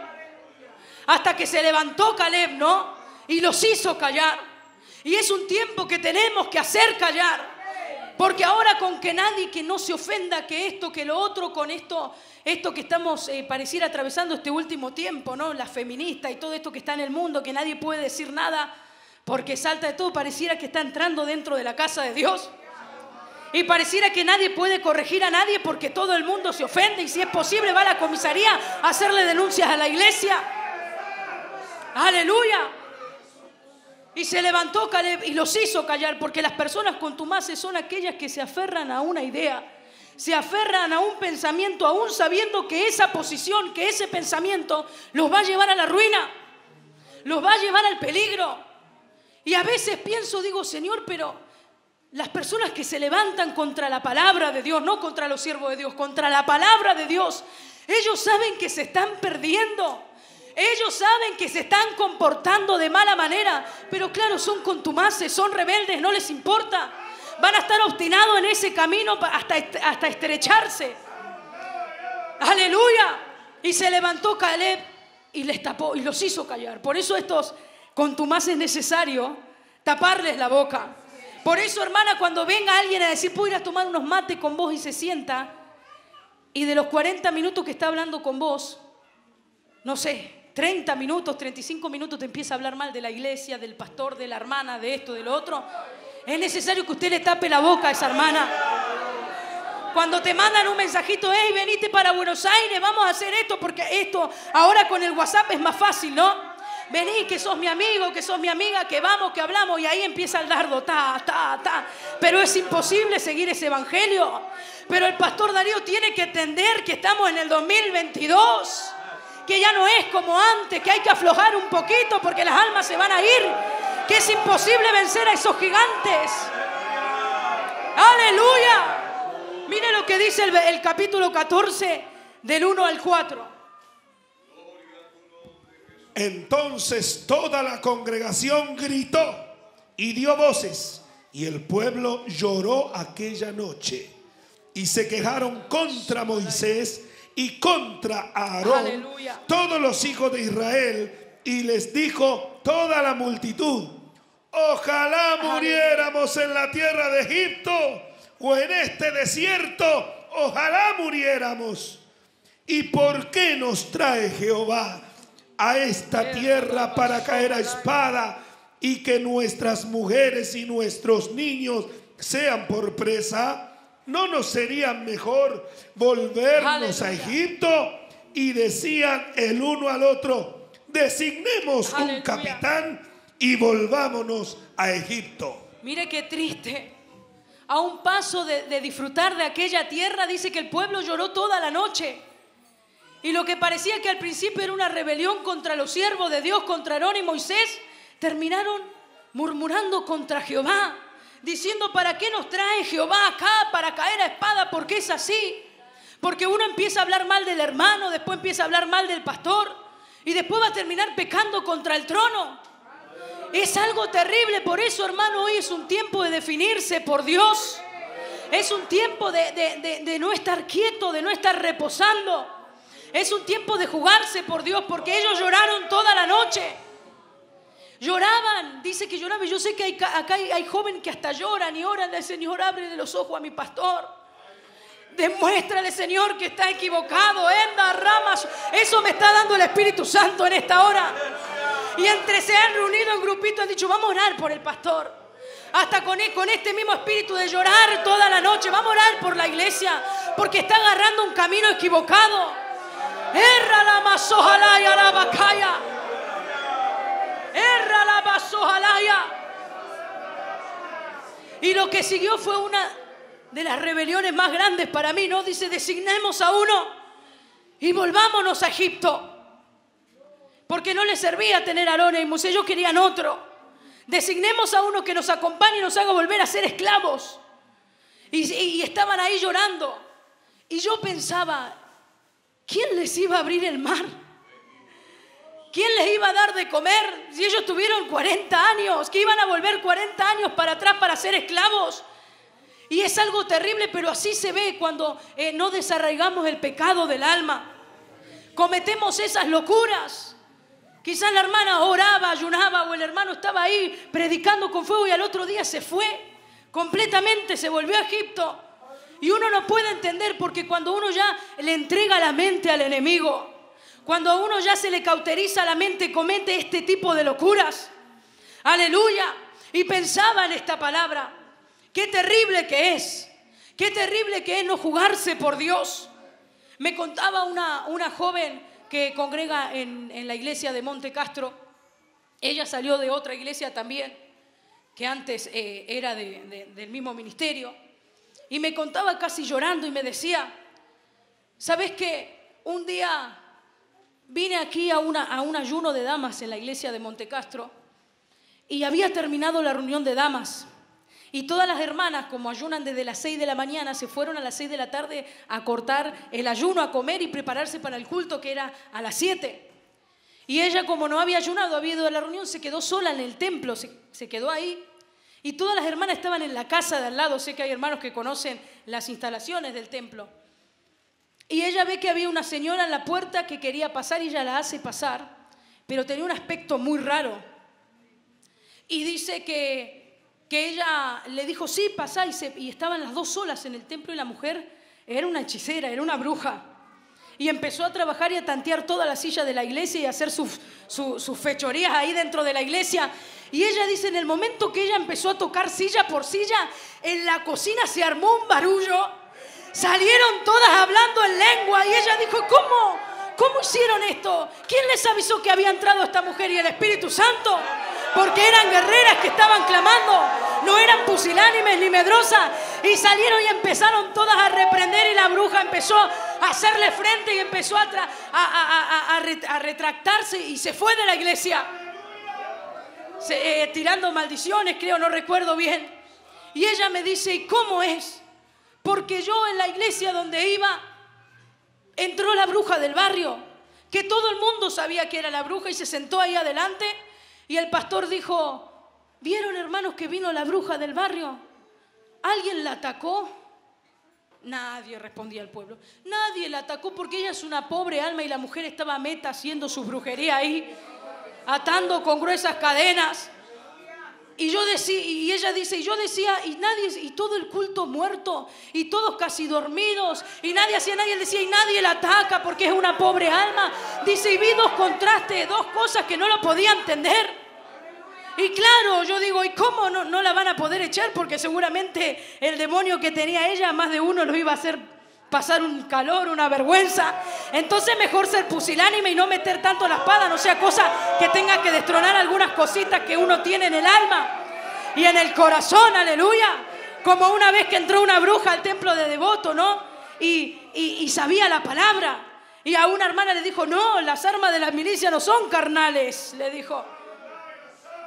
Hasta que se levantó Caleb, ¿no? Y los hizo callar. Y es un tiempo que tenemos que hacer callar. Porque ahora con que nadie que no se ofenda, que esto, que lo otro, con esto que estamos pareciera atravesando este último tiempo, ¿no? Las feministas y todo esto que está en el mundo, que nadie puede decir nada, porque salta de todo, pareciera que está entrando dentro de la casa de Dios. Y pareciera que nadie puede corregir a nadie porque todo el mundo se ofende y si es posible va a la comisaría a hacerle denuncias a la iglesia. ¡Aleluya! Y se levantó Caleb y los hizo callar, porque las personas contumaces son aquellas que se aferran a una idea, se aferran a un pensamiento, aún sabiendo que esa posición, que ese pensamiento los va a llevar a la ruina, los va a llevar al peligro. Y a veces pienso, digo, Señor, pero las personas que se levantan contra la palabra de Dios, no contra los siervos de Dios, contra la palabra de Dios, ellos saben que se están perdiendo. Ellos saben que se están comportando de mala manera, pero claro, son contumaces, son rebeldes, no les importa. Van a estar obstinados en ese camino hasta estrecharse. ¡Aleluya! Y se levantó Caleb y les tapó y los hizo callar. Por eso estos contumaces es necesario taparles la boca. Por eso, hermana, cuando venga alguien a decir, puedo ir a tomar unos mates con vos, y se sienta, y de los 40 minutos que está hablando con vos, no sé, 30 minutos, 35 minutos te empieza a hablar mal de la iglesia, del pastor, de la hermana, de esto, de lo otro, es necesario que usted le tape la boca a esa hermana. Cuando te mandan un mensajito, hey, venite para Buenos Aires, vamos a hacer esto, porque esto ahora con el WhatsApp es más fácil, ¿no? Vení, que sos mi amigo, que sos mi amiga, que vamos, que hablamos. Y ahí empieza el dardo, ta, ta, ta. Pero es imposible seguir ese evangelio. Pero el pastor Darío tiene que entender que estamos en el 2022, que ya no es como antes, que hay que aflojar un poquito porque las almas se van a ir, que es imposible vencer a esos gigantes. ¡Aleluya! Mire lo que dice el capítulo 14 del 1 al 4. Entonces toda la congregación gritó y dio voces, y el pueblo lloró aquella noche, y se quejaron contra Moisés y contra Aarón, ¡aleluya!, todos los hijos de Israel, y les dijo toda la multitud, ojalá muriéramos en la tierra de Egipto o en este desierto, ojalá muriéramos. ¿Y por qué nos trae Jehová a esta tierra para caer a espada y que nuestras mujeres y nuestros niños sean por presa? ¿No nos sería mejor volvernos a Egipto? Y decían el uno al otro, designemos un capitán y volvámonos a Egipto. Mire qué triste. A un paso de disfrutar de aquella tierra, dice que el pueblo lloró toda la noche. Y lo que parecía que al principio era una rebelión contra los siervos de Dios, contra Aarón y Moisés, terminaron murmurando contra Jehová, diciendo, ¿para qué nos trae Jehová acá para caer a espada? ¿Por qué es así? Porque uno empieza a hablar mal del hermano, después empieza a hablar mal del pastor, y después va a terminar pecando contra el trono. Es algo terrible. Por eso, hermano, hoy es un tiempo de definirse por Dios. Es un tiempo de no estar quieto, de no estar reposando. Es un tiempo de jugarse por Dios, porque ellos lloraron toda la noche. Lloraban, dice que lloraban. Yo sé que acá hay jóvenes que hasta lloran y oran al Señor, ábrele los ojos a mi pastor. Demuéstrale, Señor, que está equivocado. Enda, ramas. Eso me está dando el Espíritu Santo en esta hora. Y entre se han reunido en grupitos, han dicho, vamos a orar por el pastor. Hasta con este mismo espíritu de llorar toda la noche, vamos a orar por la iglesia, porque está agarrando un camino equivocado. Erra la masojalaya la bacaya. Erra la masojalaya. Y lo que siguió fue una de las rebeliones más grandes para mí, ¿no? Dice, designemos a uno y volvámonos a Egipto. Porque no les servía tener a Aarón y Moisés, ellos querían otro. Designemos a uno que nos acompañe y nos haga volver a ser esclavos. Y estaban ahí llorando. Y yo pensaba, ¿quién les iba a abrir el mar? ¿Quién les iba a dar de comer? Si ellos tuvieron 40 años, que iban a volver 40 años para atrás para ser esclavos. Y es algo terrible, pero así se ve cuando no desarraigamos el pecado del alma. Cometemos esas locuras. Quizás la hermana oraba, ayunaba, o el hermano estaba ahí predicando con fuego y al otro día se fue. Completamente se volvió a Egipto. Y uno no puede entender, porque cuando uno ya le entrega la mente al enemigo, cuando a uno ya se le cauteriza la mente, comete este tipo de locuras. Aleluya. Y pensaba en esta palabra. Qué terrible que es. Qué terrible que es no jugarse por Dios. Me contaba una joven que congrega en la iglesia de Monte Castro. Ella salió de otra iglesia también, que antes era del mismo ministerio. Y me contaba casi llorando y me decía, ¿sabes qué? Un día vine aquí a un ayuno de damas en la iglesia de Monte Castro y había terminado la reunión de damas. Y todas las hermanas, como ayunan desde las 6 de la mañana, se fueron a las 6 de la tarde a cortar el ayuno, a comer y prepararse para el culto, que era a las 7. Y ella, como no había ayunado, había ido a la reunión, se quedó sola en el templo, se quedó ahí. Y todas las hermanas estaban en la casa de al lado. Sé que hay hermanos que conocen las instalaciones del templo. Y ella ve que había una señora en la puerta que quería pasar y ella la hace pasar, pero tenía un aspecto muy raro. Y dice que ella le dijo, sí, pasá, y estaban las dos solas en el templo, y la mujer era una hechicera, era una bruja, y empezó a trabajar y a tantear toda la silla de la iglesia y a hacer sus fechorías ahí dentro de la iglesia. Y ella dice, en el momento que ella empezó a tocar silla por silla, en la cocina se armó un barullo, salieron todas hablando en lengua, y ella dijo, ¿Cómo hicieron esto? ¿Quién les avisó que había entrado esta mujer? Y el Espíritu Santo, porque eran guerreras que estaban clamando, no eran pusilánimes ni medrosas, y salieron y empezaron todas a reprender, y la bruja empezó a hacerle frente y empezó a retractarse y se fue de la iglesia, tirando maldiciones, creo, no recuerdo bien. Y ella me dice, ¿y cómo es? Porque yo en la iglesia donde iba, entró la bruja del barrio, que todo el mundo sabía que era la bruja, y se sentó ahí adelante. Y el pastor dijo, ¿vieron, hermanos, que vino la bruja del barrio? ¿Alguien la atacó? Nadie, respondía el pueblo. Nadie la atacó, porque ella es una pobre alma, y la mujer estaba meta haciendo su brujería ahí, atando con gruesas cadenas. Y yo decía, y ella dice, y yo decía, y nadie, y todo el culto muerto, y todos casi dormidos, y nadie hacía, nadie decía, y nadie la ataca porque es una pobre alma. Dice, y vi dos contrastes, dos cosas que no la podía entender. Y claro, yo digo, ¿y cómo no la van a poder echar? Porque seguramente el demonio que tenía ella, más de uno lo iba a hacer pasar un calor, una vergüenza. Entonces mejor ser pusilánime y no meter tanto la espada, no sea cosa que tenga que destronar algunas cositas que uno tiene en el alma y en el corazón. Aleluya. Como una vez que entró una bruja al templo de Devoto, ¿no? Y sabía la palabra, y a una hermana le dijo, no, las armas de las milicias no son carnales, le dijo.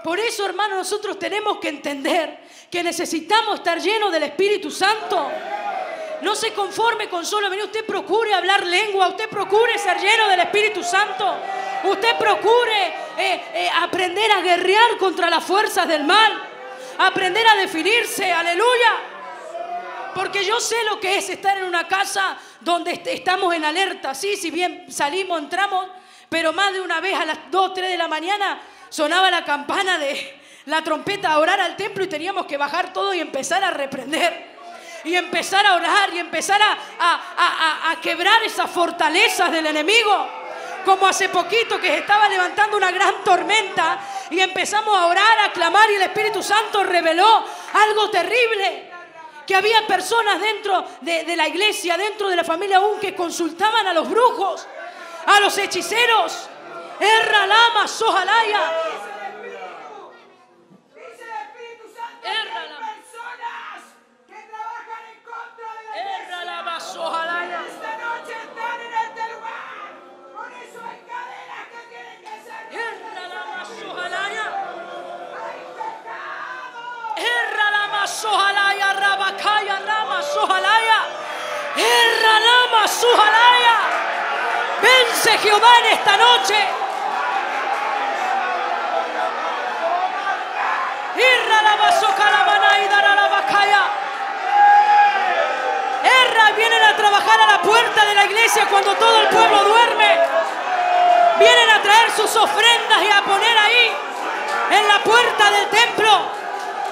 Por eso, hermanos, nosotros tenemos que entender que necesitamos estar llenos del Espíritu Santo. No se conforme con solo venir. Usted procure hablar lengua. Usted procure ser lleno del Espíritu Santo. Usted procure aprender a guerrear contra las fuerzas del mal. Aprender a definirse. Aleluya. Porque yo sé lo que es estar en una casa donde estamos en alerta, sí, si bien salimos, entramos, pero más de una vez a las 2, 3 de la mañana sonaba la campana de la trompeta a orar al templo y teníamos que bajar todo y empezar a reprender y empezar a orar y empezar a quebrar esas fortalezas del enemigo. Como hace poquito que se estaba levantando una gran tormenta y empezamos a orar, a clamar, y el Espíritu Santo reveló algo terrible, que había personas dentro de la iglesia, dentro de la familia aún, que consultaban a los brujos, a los hechiceros. Erra lama sojalaya. Dice el Espíritu Santo que hay personas que trabajan en contra de la iglesia. Erra lama sojalaya. Esta noche están en este lugar. Por eso hay cadenas que tienen que ser. Erra lama sojalaya. Hay pecado. Erra lama sojalaya, rabacaya lama sojalaya. Erra lama sojalaya. Vence Jehová en esta noche. Irra la basocaravana y dará la bacaya. Erra, vienen a trabajar a la puerta de la iglesia cuando todo el pueblo duerme. Vienen a traer sus ofrendas y a poner ahí en la puerta del templo.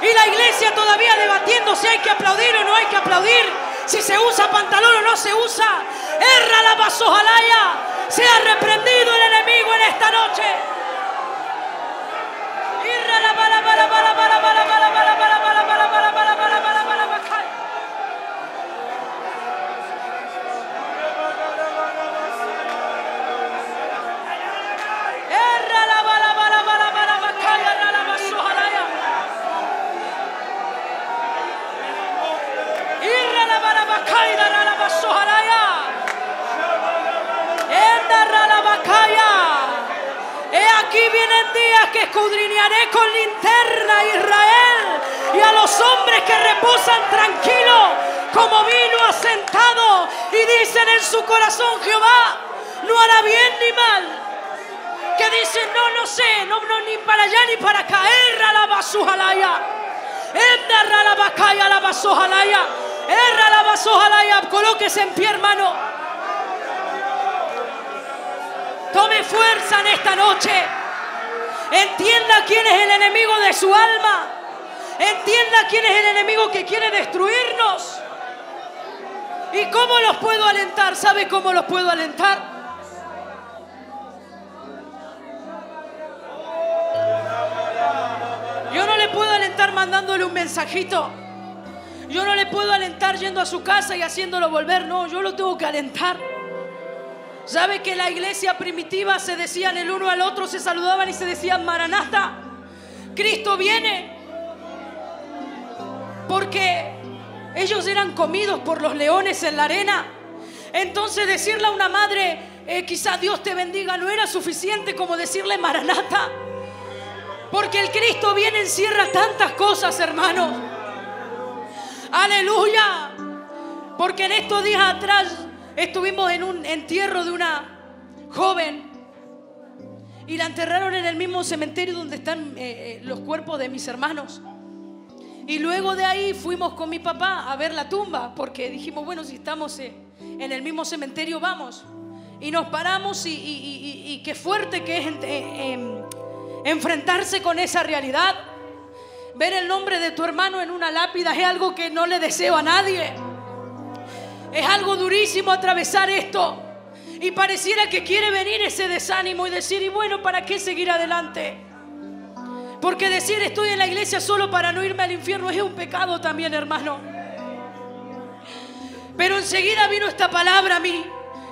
Y la iglesia todavía debatiendo si hay que aplaudir o no hay que aplaudir, si se usa pantalón o no se usa. Erra la basojalaya, sea reprendido el enemigo en esta noche. Erra la bala bala bala bala bala bala bala bala bala bala bala bala bala bala bala bala. Erra la bala bala bala bala bala la basojalaya. Erra la bala bala la basojalaya. He aquí vienen días que escudriñaré con linterna a Israel y a los hombres que reposan tranquilo como vino asentado, y dicen en su corazón: Jehová no hará bien ni mal. Que dicen: no sé, no ni para allá ni para acá. Erra la basujalaya, erra la bacaya la basujalaya, erra la basujalaya. Colóquese en pie, hermano. Tome fuerza en esta noche. Entienda quién es el enemigo de su alma. Entienda quién es el enemigo que quiere destruirnos. ¿Y cómo los puedo alentar? ¿Sabe cómo los puedo alentar? Yo no le puedo alentar mandándole un mensajito. Yo no le puedo alentar yendo a su casa y haciéndolo volver. No, yo lo tengo que alentar. ¿Sabe que la iglesia primitiva se decían el uno al otro, se saludaban y se decían: Maranatha, Cristo viene? Porque ellos eran comidos por los leones en la arena. Entonces decirle a una madre, quizá Dios te bendiga, no era suficiente como decirle Maranatha. Porque el Cristo viene encierra tantas cosas, hermanos. ¡Aleluya! Porque en estos días atrás estuvimos en un entierro de una joven y la enterraron en el mismo cementerio donde están los cuerpos de mis hermanos. Y luego de ahí fuimos con mi papá a ver la tumba, porque dijimos, bueno, si estamos en el mismo cementerio, vamos. Y nos paramos y qué fuerte que es enfrentarse con esa realidad. Ver el nombre de tu hermano en una lápida es algo que no le deseo a nadie. Es algo durísimo atravesar esto. Y pareciera que quiere venir ese desánimo y decir, y bueno, ¿para qué seguir adelante? Porque decir estoy en la iglesia solo para no irme al infierno es un pecado también, hermano. Pero enseguida vino esta palabra a mí,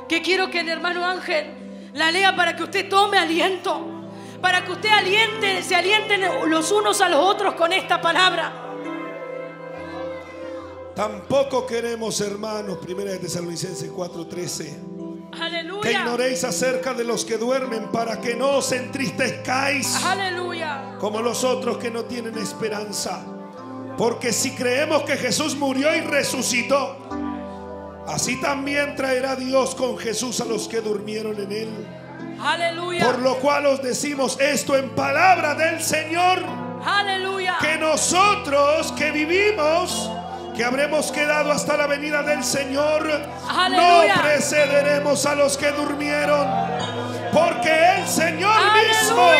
que quiero que el hermano Ángel la lea para que usted tome aliento, para que usted aliente, se alienten los unos a los otros con esta palabra. Tampoco queremos, hermanos, 1 Tesalonicenses 4:13. Aleluya. Que ignoréis acerca de los que duermen, para que no os entristezcáis. Aleluya. Como los otros que no tienen esperanza. Porque si creemos que Jesús murió y resucitó, así también traerá Dios con Jesús a los que durmieron en él. Aleluya. Por lo cual os decimos esto en palabra del Señor. Aleluya. Que nosotros que vivimos, que habremos quedado hasta la venida del Señor, ¡aleluya!, no precederemos a los que durmieron, porque el Señor, ¡aleluya!, mismo,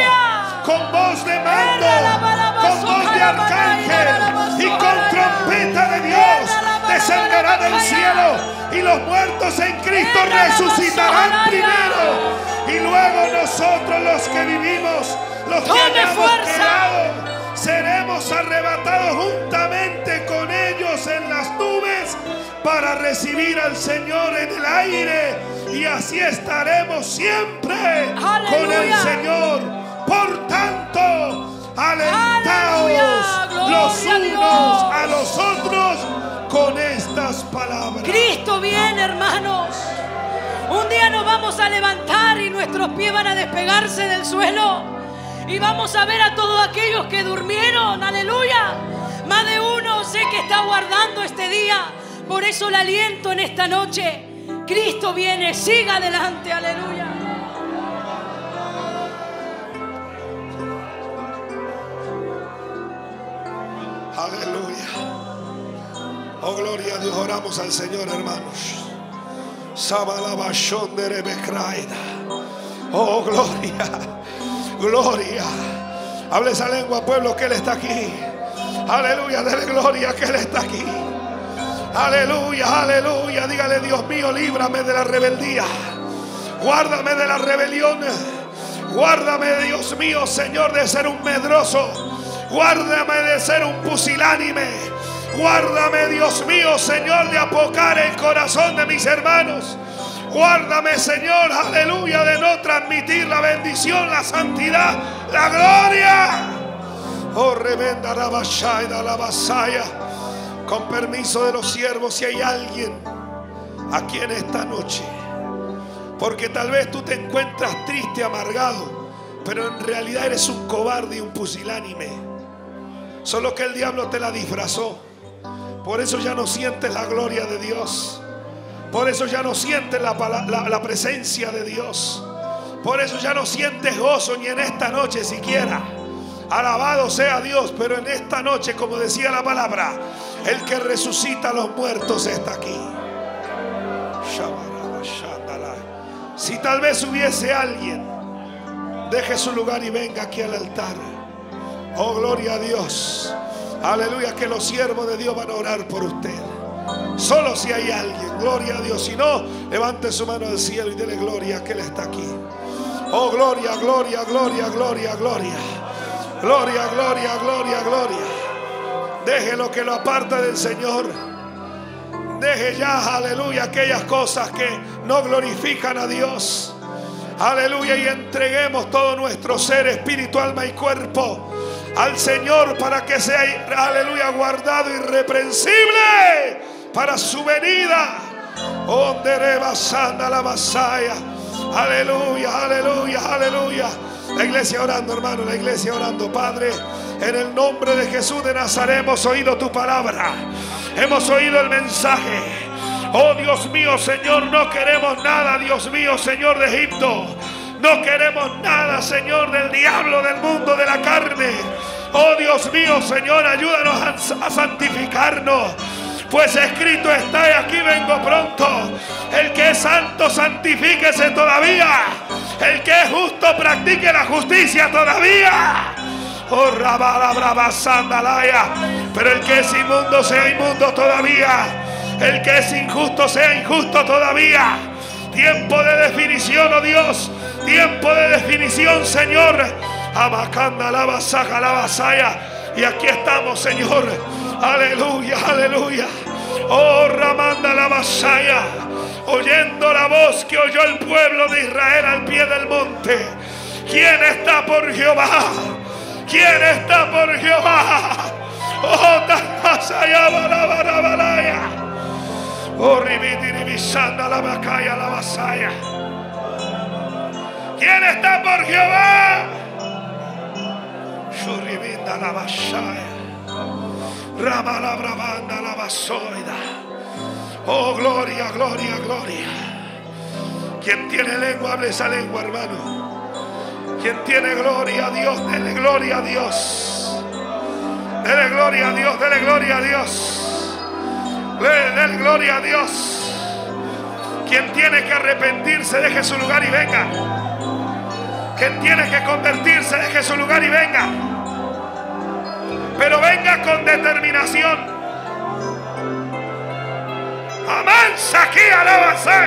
con voz de mando, con voz de arcángel y con trompeta de Dios, descenderá del cielo, y los muertos en Cristo resucitarán primero, y luego nosotros, los que vivimos, los que hayamos quedado, seremos arrebatados juntamente con ellos en las nubes para recibir al Señor en el aire, y así estaremos siempre con el Señor. Por tanto, alentaos los unos a los otros con estas palabras. Cristo viene, hermanos. Un día nos vamos a levantar y nuestros pies van a despegarse del suelo, y vamos a ver a todos aquellos que durmieron. Aleluya. Más de uno sé que está guardando este día. Por eso el aliento en esta noche: Cristo viene, siga adelante. Aleluya. Aleluya. Oh, gloria a Dios. Oramos al Señor, hermanos. Oh, gloria, gloria. Hable esa lengua, pueblo, que Él está aquí. Aleluya, dele gloria que Él está aquí. Aleluya, aleluya. Dígale: Dios mío, líbrame de la rebeldía, guárdame de la rebelión, guárdame, Dios mío, Señor, de ser un medroso, guárdame de ser un pusilánime. Guárdame, Dios mío, Señor, de apocar el corazón de mis hermanos. Guárdame, Señor, aleluya, de no transmitir la bendición, la santidad, la gloria. Oh, revenda la bashaida, la basaya. Con permiso de los siervos, si hay alguien aquí en esta noche, porque tal vez tú te encuentras triste, amargado, pero en realidad eres un cobarde y un pusilánime. Solo que el diablo te la disfrazó. Por eso ya no sientes la gloria de Dios. Por eso ya no sientes la presencia de Dios. Por eso ya no sientes gozo ni en esta noche siquiera. Alabado sea Dios. Pero en esta noche, como decía la palabra, el que resucita a los muertos está aquí. Si tal vez hubiese alguien, deje su lugar y venga aquí al altar. Oh, gloria a Dios. Aleluya, que los siervos de Dios van a orar por usted. Solo si hay alguien, gloria a Dios. Si no, levante su mano al cielo y dele gloria que Él está aquí. Oh, gloria, gloria, gloria, gloria, gloria. Gloria, gloria, gloria, gloria. Deje lo que lo aparta del Señor. Deje ya, aleluya, aquellas cosas que no glorifican a Dios. Aleluya, y entreguemos todo nuestro ser, espíritu, alma y cuerpo al Señor, para que sea, aleluya, guardado irreprensible para su venida. Aleluya, aleluya, aleluya. La iglesia orando, hermano, la iglesia orando. Padre, en el nombre de Jesús de Nazaret, hemos oído tu palabra, hemos oído el mensaje. Oh, Dios mío, Señor, no queremos nada, Dios mío, Señor, de Egipto. No queremos nada, Señor, del diablo, del mundo, de la carne. Oh, Dios mío, Señor, ayúdanos a santificarnos, pues escrito está: y aquí vengo pronto. El que es santo, santifíquese todavía. El que es justo, practique la justicia todavía. Oh, rabala, brava, sandalaya. Pero el que es inmundo, sea inmundo todavía. El que es injusto, sea injusto todavía. Tiempo de definición, oh Dios. Tiempo de definición, Señor. Abacanda, la basaja, la basaya. Y aquí estamos, Señor. Aleluya, aleluya. Oh, ramanda, la basaya. Oyendo la voz que oyó el pueblo de Israel al pie del monte: ¿quién está por Jehová? ¿Quién está por Jehová? Oh, tasaya, barabara, baraya. ¿Quién está por Jehová? Oh, gloria, gloria, gloria. Quien tiene lengua, hable esa lengua, hermano. Quien tiene gloria a Dios, dele gloria a Dios. Dele gloria a Dios, dele gloria a Dios. Le den gloria a Dios. Quien tiene que arrepentirse, deje su lugar y venga. Quien tiene que convertirse, deje su lugar y venga. Pero venga con determinación. Amén. Aquí alabanza.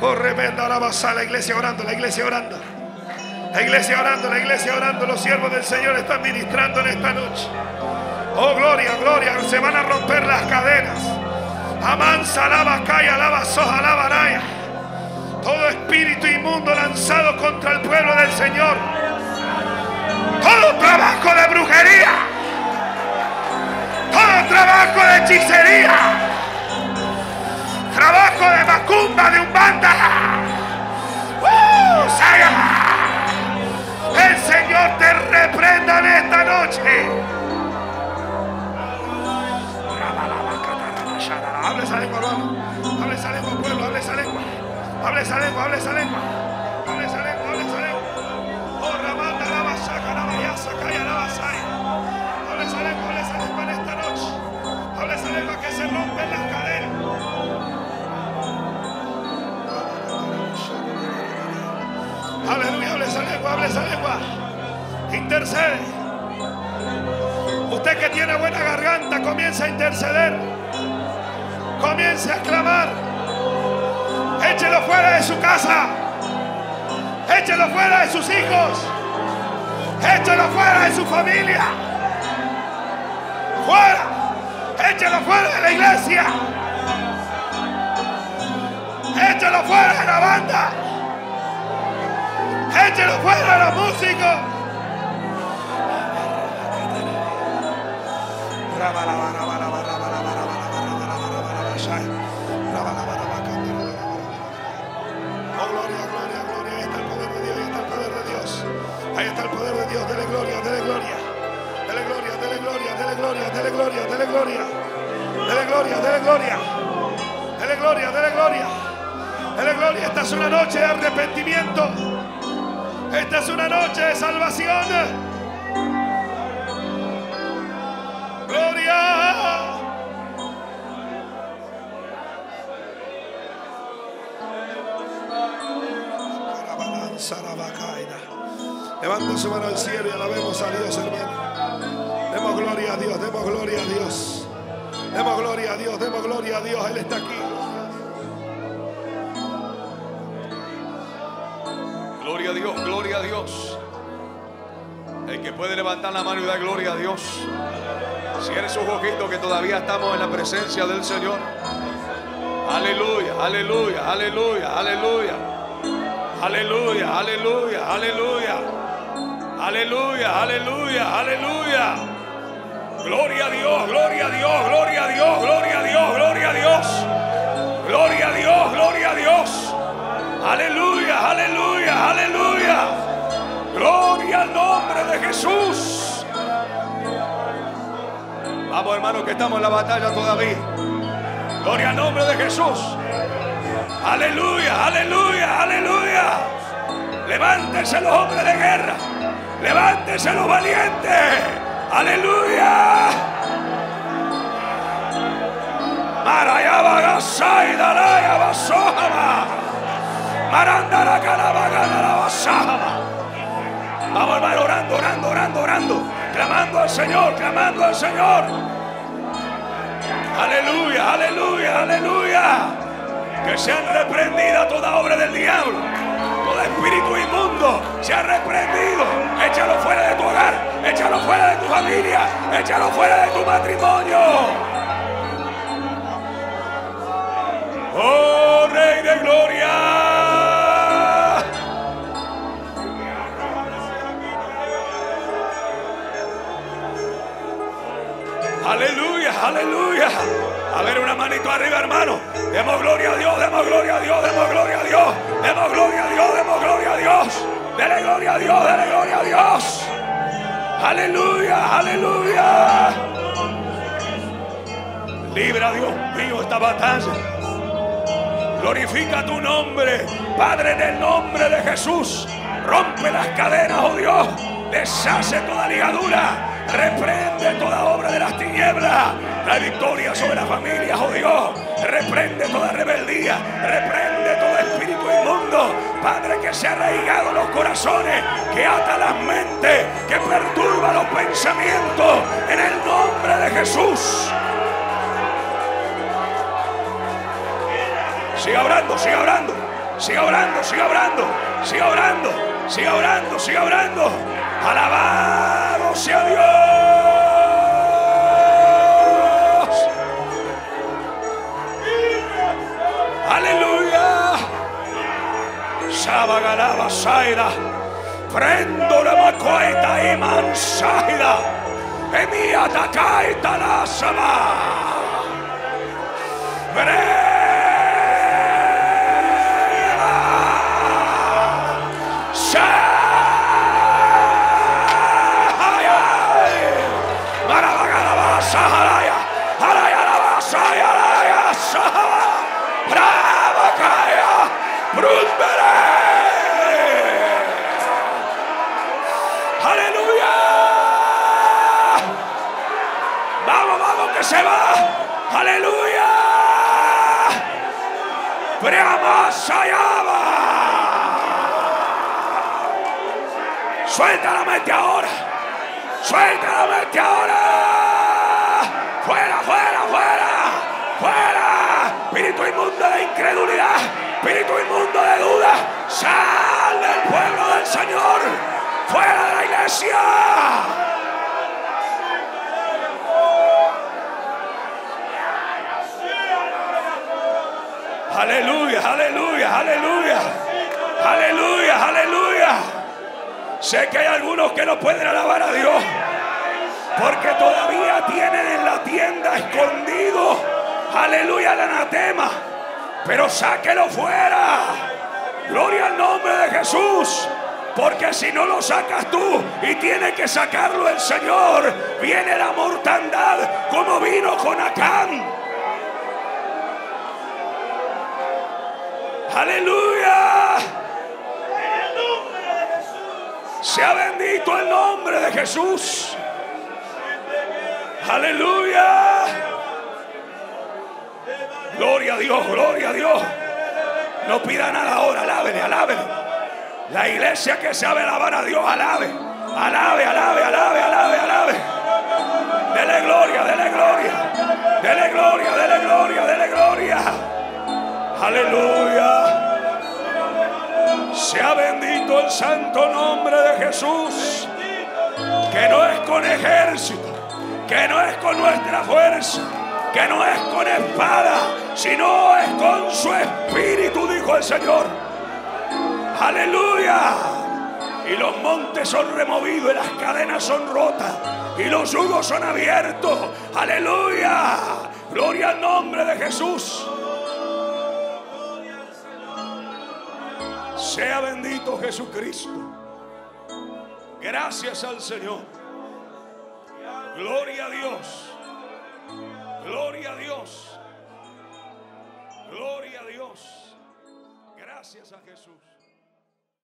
Oh, remenda alabanza. La iglesia orando, la iglesia orando. La iglesia orando, la iglesia orando. Los siervos del Señor están ministrando en esta noche. Oh, gloria, gloria. Se van a romper las cadenas. Amansa, alaba, calla, alaba, soja, alaba, raya. Todo espíritu inmundo lanzado contra el pueblo del Señor. Todo trabajo de brujería. Todo trabajo de hechicería. Trabajo de macumba, de umbanda. El Señor te reprenda en esta noche. Hable esa lengua, hermano. Hable esa lengua, pueblo. Hable esa lengua. Hable esa lengua, hable esa lengua. Hable esa lengua, hable esa lengua. Oh, ramanda, la basaca, la bayasa, calla, la basaya. Hable esa lengua en esta noche. Hable esa lengua que se rompen las cadenas. Aleluya, hable esa lengua, hable esa lengua. Intercede. Usted que tiene buena garganta, comienza a interceder. Comience a clamar. Échelo fuera de su casa. Échelo fuera de sus hijos. Échelo fuera de su familia. Fuera. Échelo fuera de la iglesia. Échelo fuera de la banda. Échelo fuera de los músicos. Oh, gloria, gloria, gloria. Ahí está el poder de Dios, ahí está el poder de Dios. Ahí está el poder de Dios. Dele gloria, dele gloria. Dele gloria, dele gloria, dele gloria, dele gloria, dele gloria. Dele gloria, dele gloria. Dele gloria, dele gloria. Dele gloria. Esta es una noche de arrepentimiento. Esta es una noche de salvación. Gloria. Levanta su mano al cielo y alabemos a Dios, hermano. Demos gloria a Dios, demos gloria a Dios. Demos gloria a Dios, demos gloria a Dios. Él está aquí. Gloria a Dios, gloria a Dios. El que puede levantar la mano y dar gloria a Dios. Cierre sus ojitos que todavía estamos en la presencia del Señor. Aleluya, aleluya, aleluya, aleluya. Aleluya, aleluya, aleluya. Aleluya, aleluya, aleluya. Gloria a Dios, gloria a Dios, gloria a Dios, gloria a Dios, gloria a Dios. Gloria a Dios, gloria a Dios. Aleluya, aleluya, aleluya. Gloria al nombre de Jesús. Vamos, hermanos, que estamos en la batalla todavía. Gloria al nombre de Jesús. Aleluya, aleluya, aleluya. Levántense los hombres de guerra. Levántense los valientes. Aleluya. Marayabagasai daraya basahama. Marandara calabagana basahama. Vamos, hermano, orando, orando, orando, orando. Clamando al Señor, clamando al Señor. Aleluya, aleluya, aleluya. Que sea reprendida toda obra del diablo, todo espíritu inmundo sea reprendido. Échalo fuera de tu hogar, échalo fuera de tu familia, échalo fuera de tu matrimonio. Oh, Rey de Gloria. Aleluya, aleluya. A ver, una manito arriba, hermano. Demos gloria a Dios, demos gloria a Dios, demos gloria a Dios, demos gloria a Dios, demos gloria a Dios. Dele gloria a Dios, dele gloria a Dios. Aleluya, aleluya. Libra, Dios mío, esta batalla. Glorifica tu nombre, Padre, en el nombre de Jesús. Rompe las cadenas, oh Dios. Deshace toda ligadura. Reprende toda obra de las tinieblas. La victoria sobre la familia, oh Dios. Reprende toda rebeldía. Reprende todo espíritu inmundo, Padre, que se ha arraigado los corazones, que ata las mentes, que perturba los pensamientos. En el nombre de Jesús. Siga orando, siga orando. Siga orando, siga orando. Siga orando, siga orando, siga orando. Alabado sea Dios. Aleluya. Sabagalaba saira. Prendo la macoeta y mansaida. Emía tacaita la sama. Se va, aleluya. Preamasayaba. Suelta la mente ahora. Suelta la mente ahora. Fuera, fuera, fuera. Fuera. Espíritu inmundo de incredulidad. Espíritu inmundo de duda. Sal del pueblo del Señor. Fuera de la iglesia. Aleluya, aleluya, aleluya, aleluya, aleluya. Sé que hay algunos que no pueden alabar a Dios porque todavía tienen en la tienda escondido, aleluya, el anatema. Pero sáquelo fuera. Gloria al nombre de Jesús. Porque si no lo sacas tú y tiene que sacarlo el Señor, viene la mortandad como vino con Acán. Aleluya. Sea bendito el nombre de Jesús. Aleluya. Gloria a Dios, gloria a Dios. No pida nada ahora, alábele, alábele. La iglesia que sabe alabar a Dios, alabe, alabe, alabe, alabe, alabe, alabe. Dele gloria, dele gloria. Dele gloria, dele gloria, dele gloria. Aleluya. Sea bendito el santo nombre de Jesús. Que no es con ejército, que no es con nuestra fuerza, que no es con espada, sino es con su espíritu, dijo el Señor. Aleluya. Y los montes son removidos y las cadenas son rotas y los yugos son abiertos. Aleluya. Gloria al nombre de Jesús. Sea bendito Jesucristo. Gracias al Señor. Gloria a Dios. Gloria a Dios. Gloria a Dios. Gracias a Jesús.